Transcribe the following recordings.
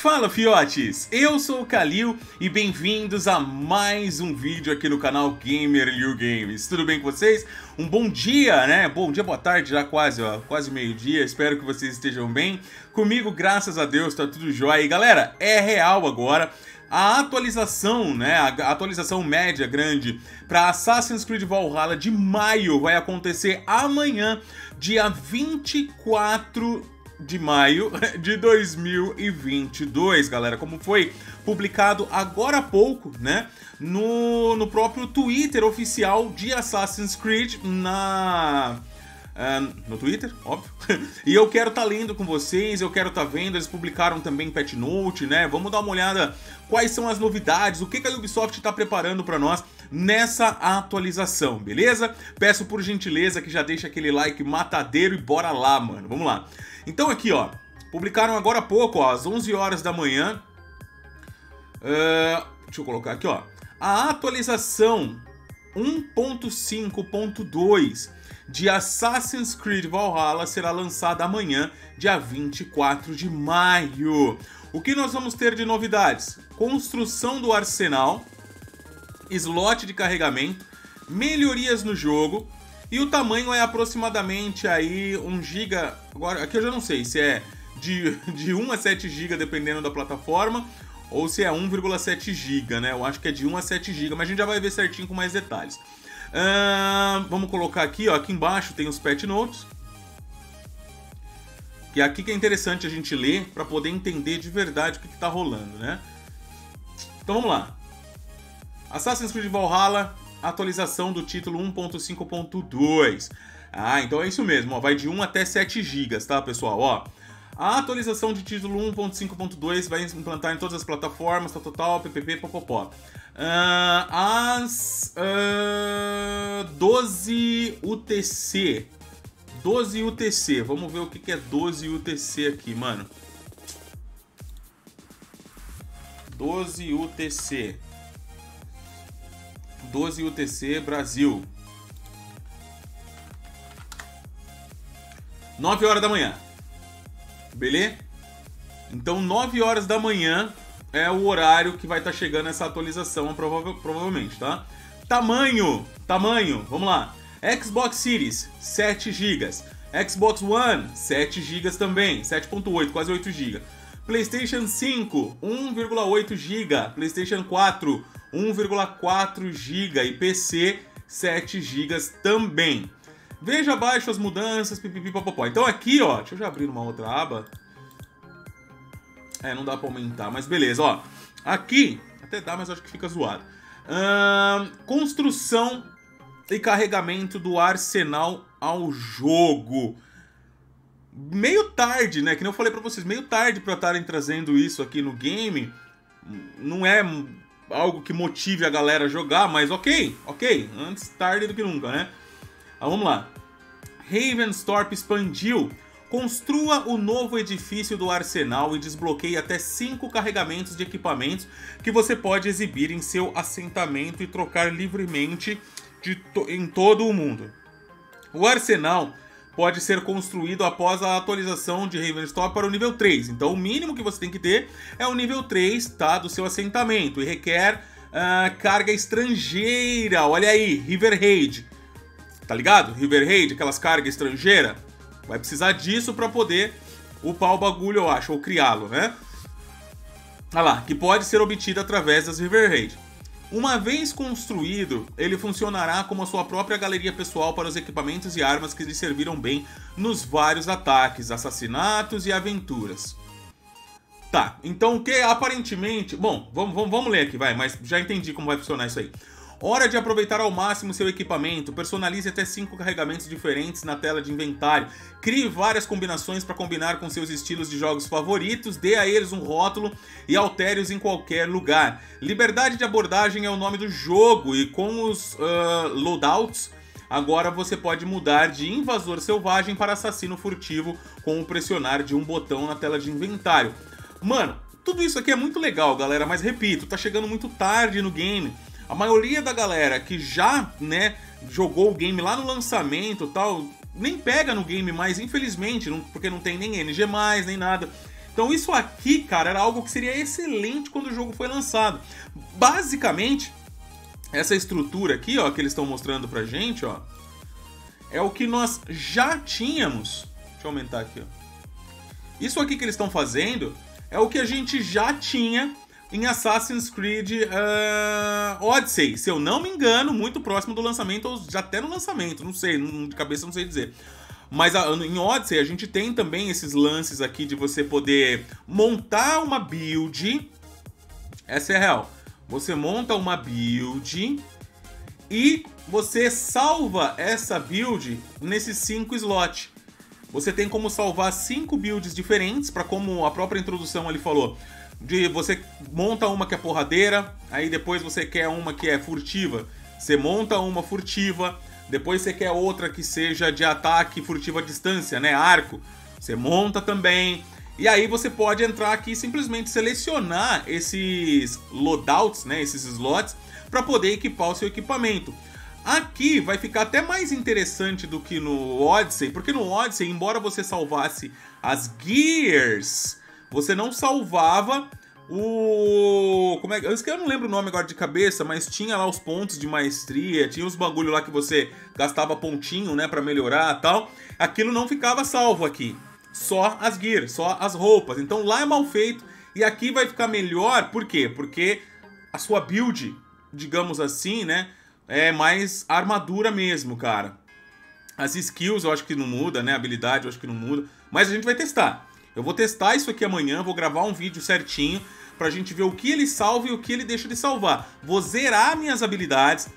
Fala, fiotes! Eu sou o Kalil e bem-vindos a mais um vídeo aqui no canal GamerLilGames. Tudo bem com vocês? Um bom dia, né? Bom dia, boa tarde, já quase, ó, quase meio-dia. Espero que vocês estejam bem. Comigo, graças a Deus, tá tudo jóia. E galera, é real agora. A atualização, né, a atualização média grande para Assassin's Creed Valhalla de maio vai acontecer amanhã, dia 24 de maio de 2022, galera, como foi publicado agora há pouco, né, no próprio Twitter oficial de Assassin's Creed no Twitter, óbvio. E eu quero estar lendo com vocês, eu quero estar vendo. Eles publicaram também patch note, né? Vamos dar uma olhada quais são as novidades, o que a Ubisoft está preparando para nós nessa atualização, beleza? Peço por gentileza que já deixa aquele like matadeiro e bora lá, mano. Vamos lá. Então aqui, ó, publicaram agora há pouco, ó, às 11 horas da manhã. Deixa eu colocar aqui, ó. A atualização 1.5.2 de Assassin's Creed Valhalla será lançada amanhã, dia 24 de maio. O que nós vamos ter de novidades? Construção do arsenal, slot de carregamento, melhorias no jogo, e o tamanho é aproximadamente aí 1 GB. Agora, aqui eu já não sei se é de 1 a 7 GB, dependendo da plataforma, ou se é 1,7 GB, né? Eu acho que é de 1 a 7 GB, mas a gente já vai ver certinho com mais detalhes. Vamos colocar aqui, ó, aqui embaixo tem os patch notes, que é aqui que é interessante a gente ler para poder entender de verdade o que está rolando, né? Então vamos lá. Assassin's Creed Valhalla, atualização do título 1.5.2. Ah, então é isso mesmo, ó, vai de 1 até 7 GB, tá, pessoal? Ó, a atualização de título 1.5.2 vai implantar em todas as plataformas, total, ppp, popopó. As 12 UTC, vamos ver o que é 12 UTC aqui, mano. 12 UTC Brasil, 9 horas da manhã, beleza? Então 9 horas da manhã é o horário que vai estar chegando essa atualização, provavelmente, tá? Tamanho, vamos lá. Xbox Series, 7 GB. Xbox One, 7 GB também, 7.8, quase 8 GB. PlayStation 5, 1,8 GB. PlayStation 4, 1,4 GB. E PC, 7 GB também. Veja abaixo as mudanças, pipipipopopó. Então aqui, ó, deixa eu já abrir uma outra aba. É, não dá pra aumentar, mas beleza, ó. Aqui, até dá, mas acho que fica zoado. Construção e carregamento do arsenal ao jogo. Meio tarde, né? Que nem eu falei pra vocês, meio tarde pra estarem trazendo isso aqui no game. Não é algo que motive a galera a jogar, mas ok. Antes tarde do que nunca, né? Vamos lá. Ravensthorpe expandiu. Construa o novo edifício do arsenal e desbloqueie até 5 carregamentos de equipamentos que você pode exibir em seu assentamento e trocar livremente em todo o mundo. O arsenal pode ser construído após a atualização de Ravensthorpe para o nível 3. Então o mínimo que você tem que ter é o nível 3, tá, do seu assentamento, e requer carga estrangeira. Olha aí, River Raid. Tá ligado? River Raid, aquelas cargas estrangeiras. Vai precisar disso para poder upar o bagulho, eu acho, ou criá-lo, né? Olha lá, que pode ser obtida através das River Raid. Uma vez construído, ele funcionará como a sua própria galeria pessoal para os equipamentos e armas que lhe serviram bem nos vários ataques, assassinatos e aventuras. Tá, então o que aparentemente... Bom, vamos ler aqui, vai, mas já entendi como vai funcionar isso aí. Hora de aproveitar ao máximo seu equipamento, personalize até 5 carregamentos diferentes na tela de inventário, crie várias combinações para combinar com seus estilos de jogos favoritos, dê a eles um rótulo e altere-os em qualquer lugar. Liberdade de abordagem é o nome do jogo, e com os loadouts, agora você pode mudar de invasor selvagem para assassino furtivo com o pressionar de um botão na tela de inventário. Mano, tudo isso aqui é muito legal, galera, mas repito, tá chegando muito tarde no game. A maioria da galera que já, né, jogou o game lá no lançamento e tal, nem pega no game mais, infelizmente, porque não tem nem NG+, nem nada. Então isso aqui, cara, era algo que seria excelente quando o jogo foi lançado. Basicamente, essa estrutura aqui, ó, que eles estão mostrando pra gente, ó, é o que nós já tínhamos. Deixa eu aumentar aqui, ó. Isso aqui que eles estão fazendo é o que a gente já tinha em Assassin's Creed Odyssey, se eu não me engano, muito próximo do lançamento, ou já até no lançamento, não sei, de cabeça não sei dizer. Mas em Odyssey a gente tem também esses lances aqui de você poder montar uma build, essa é real, você monta uma build e você salva essa build nesses 5 slots. Você tem como salvar 5 builds diferentes, pra como a própria introdução ali falou, de você monta uma que é porradeira, aí depois você quer uma que é furtiva, você monta uma furtiva, depois você quer outra que seja de ataque furtiva à distância, né, arco, você monta também, e aí você pode entrar aqui e simplesmente selecionar esses loadouts, né, esses slots, pra poder equipar o seu equipamento. Aqui vai ficar até mais interessante do que no Odyssey, porque no Odyssey, embora você salvasse as Gears, você não salvava o... como é que... eu não lembro o nome agora de cabeça, mas tinha lá os pontos de maestria, tinha os bagulho lá que você gastava pontinho, né, pra melhorar e tal. Aquilo não ficava salvo aqui, só as Gears, só as roupas. Então lá é mal feito e aqui vai ficar melhor, por quê? Porque a sua build, digamos assim, né, é mais armadura mesmo, cara. As skills eu acho que não muda, né? A habilidade eu acho que não muda. Mas a gente vai testar. Eu vou testar isso aqui amanhã, vou gravar um vídeo certinho pra gente ver o que ele salva e o que ele deixa de salvar. Vou zerar minhas habilidades,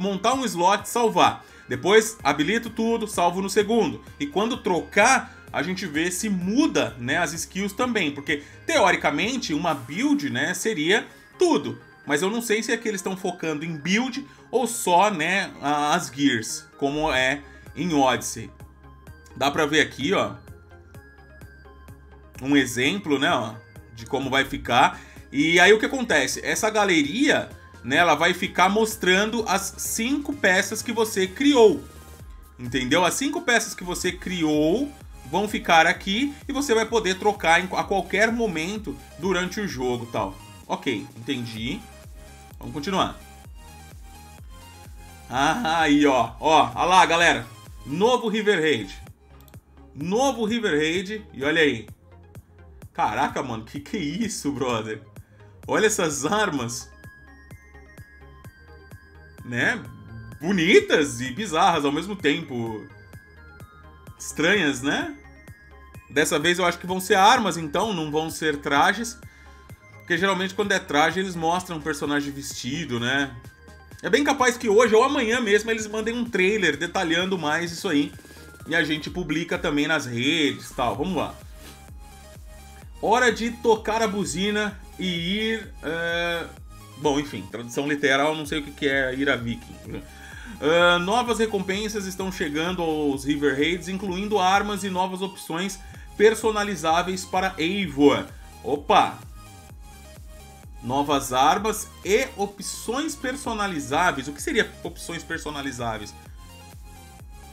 montar um slot, salvar. Depois habilito tudo, salvo no segundo. E quando trocar, a gente vê se muda, né, as skills também. Porque, teoricamente, uma build, né, seria tudo. Mas eu não sei se aqui eles estão focando em build ou só, né, as Gears, como é em Odyssey. Dá pra ver aqui, ó, um exemplo, né, ó, de como vai ficar. E aí o que acontece? Essa galeria, né, ela vai ficar mostrando as 5 peças que você criou, entendeu? As 5 peças que você criou vão ficar aqui e você vai poder trocar a qualquer momento durante o jogo, tal. Ok, entendi. Vamos continuar. Aí, ó. Ó, olha lá, galera. Novo River Raid. Novo River Raid. E olha aí. Caraca, mano. Que é isso, brother? Olha essas armas. Né? Bonitas e bizarras ao mesmo tempo. Estranhas, né? Dessa vez eu acho que vão ser armas, então. Não vão ser trajes. Porque geralmente quando é traje eles mostram um personagem vestido, né? É bem capaz que hoje ou amanhã mesmo eles mandem um trailer detalhando mais isso aí. E a gente publica também nas redes e tal. Vamos lá. Hora de tocar a buzina e ir... Bom, enfim, tradução literal, não sei o que é ir a Viking. Novas recompensas estão chegando aos River Raids, incluindo armas e novas opções personalizáveis para Eivor. Opa! Novas armas e opções personalizáveis. O que seria opções personalizáveis?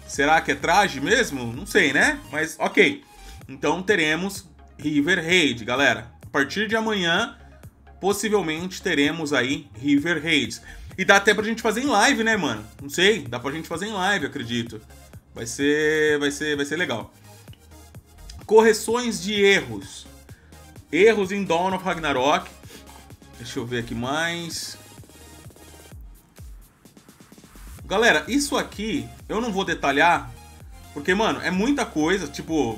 Será que é traje mesmo? Não sei, né? Mas ok. Então teremos River Raid, galera. A partir de amanhã, possivelmente teremos aí River Raids. E dá até pra gente fazer em live, né, mano? Não sei, dá pra gente fazer em live, acredito. Vai ser legal. Correções de erros. Erros em Dawn of Ragnarok. Deixa eu ver aqui mais. Galera, isso aqui eu não vou detalhar, porque, mano, é muita coisa, tipo...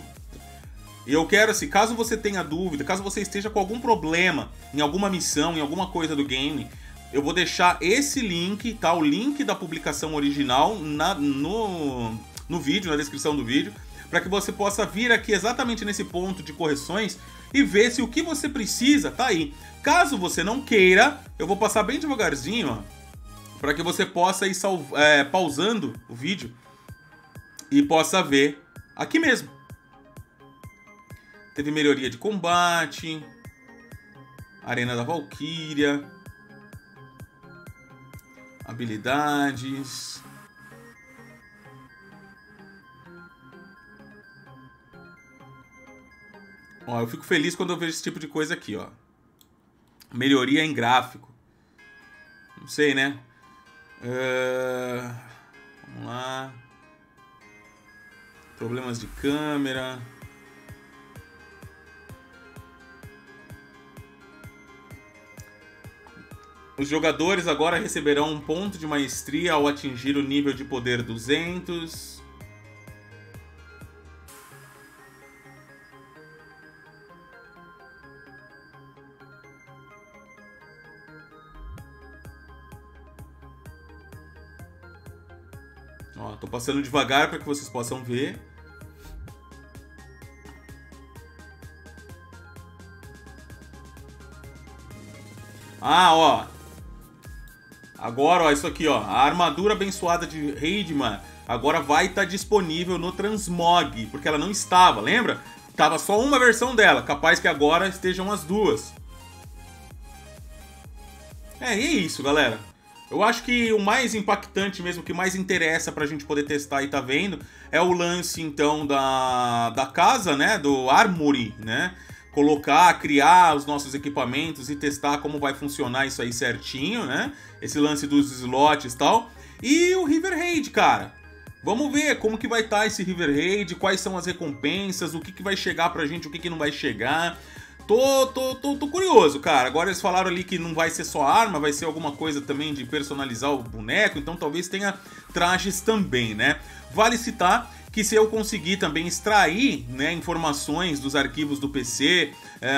E eu quero, assim, caso você tenha dúvida, caso você esteja com algum problema em alguma missão, em alguma coisa do game, eu vou deixar esse link, tá? O link da publicação original no vídeo, na descrição do vídeo, para que você possa vir aqui exatamente nesse ponto de correções e ver se o que você precisa tá aí. Caso você não queira, eu vou passar bem devagarzinho, ó, para que você possa ir pausando o vídeo e possa ver aqui mesmo. Teve melhoria de combate, Arena da Valquíria, habilidades... Ó, eu fico feliz quando eu vejo esse tipo de coisa aqui, ó. Melhoria em gráfico. Não sei, né? Vamos lá. Problemas de câmera. Os jogadores agora receberão um ponto de maestria ao atingir o nível de poder 200. Ó, tô passando devagar para que vocês possam ver. Ah, ó. Agora, ó, isso aqui, ó. A armadura abençoada de Raidman agora vai estar disponível no Transmog, porque ela não estava, lembra? Tava só uma versão dela, capaz que agora estejam as duas. E é isso, galera. Eu acho que o mais impactante mesmo, o que mais interessa pra gente poder testar e tá vendo, é o lance, então, da casa, né? Do Armory, né? Colocar, criar os nossos equipamentos e testar como vai funcionar isso aí certinho, né? Esse lance dos slots e tal. E o River Raid, cara. Vamos ver como que vai estar esse River Raid, quais são as recompensas, o que que vai chegar pra gente, o que que não vai chegar. Tô curioso, cara. Agora eles falaram ali que não vai ser só arma, vai ser alguma coisa também de personalizar o boneco, então talvez tenha trajes também, né? Vale citar que se eu conseguir também extrair, né, informações dos arquivos do PC,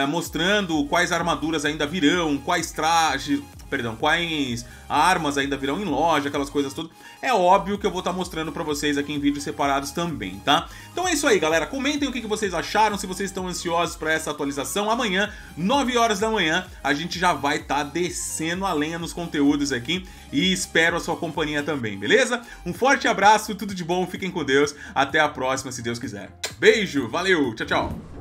mostrando quais armaduras ainda virão, quais trajes, perdão, quais armas ainda virão em loja, aquelas coisas todas, é óbvio que eu vou estar mostrando pra vocês aqui em vídeos separados também, tá? Então é isso aí, galera. Comentem o que vocês acharam, se vocês estão ansiosos pra essa atualização. Amanhã, 9 horas da manhã, a gente já vai estar descendo a lenha nos conteúdos aqui e espero a sua companhia também, beleza? Um forte abraço, tudo de bom, fiquem com Deus. Até a próxima, se Deus quiser. Beijo, valeu, tchau, tchau!